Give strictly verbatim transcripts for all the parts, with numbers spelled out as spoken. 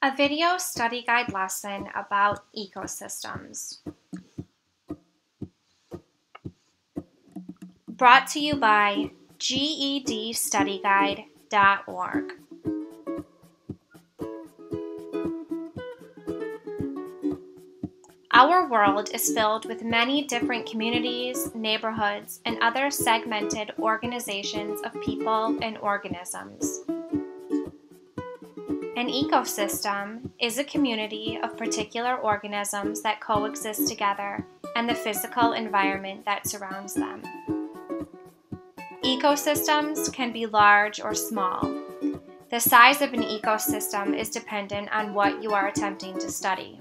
A video study guide lesson about ecosystems. Brought to you by G E D study guide dot org. Our world is filled with many different communities, neighborhoods, and other segmented organizations of people and organisms. An ecosystem is a community of particular organisms that coexist together and the physical environment that surrounds them. Ecosystems can be large or small. The size of an ecosystem is dependent on what you are attempting to study.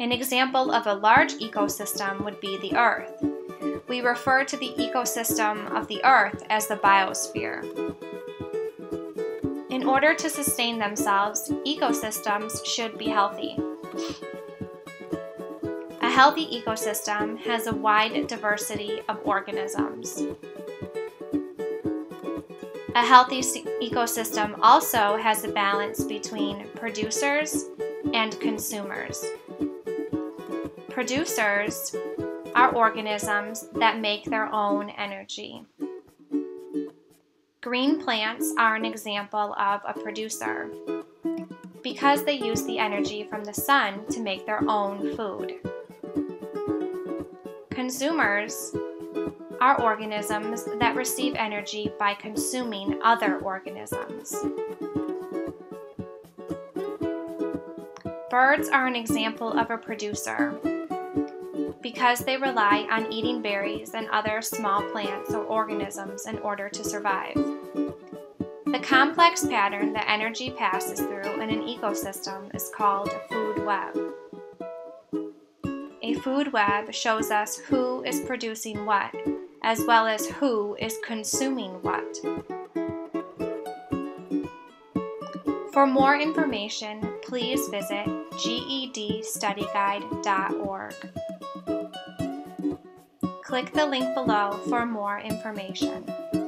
An example of a large ecosystem would be the Earth. We refer to the ecosystem of the Earth as the biosphere. In order to sustain themselves, ecosystems should be healthy. A healthy ecosystem has a wide diversity of organisms. A healthy ecosystem also has a balance between producers and consumers. Producers are organisms that make their own energy. Green plants are an example of a producer because they use the energy from the sun to make their own food. Consumers are organisms that receive energy by consuming other organisms. Birds are an example of a producer because they rely on eating berries and other small plants or organisms in order to survive. The complex pattern that energy passes through in an ecosystem is called a food web. A food web shows us who is producing what, as well as who is consuming what. For more information, please visit G E D study guide dot org. Click the link below for more information.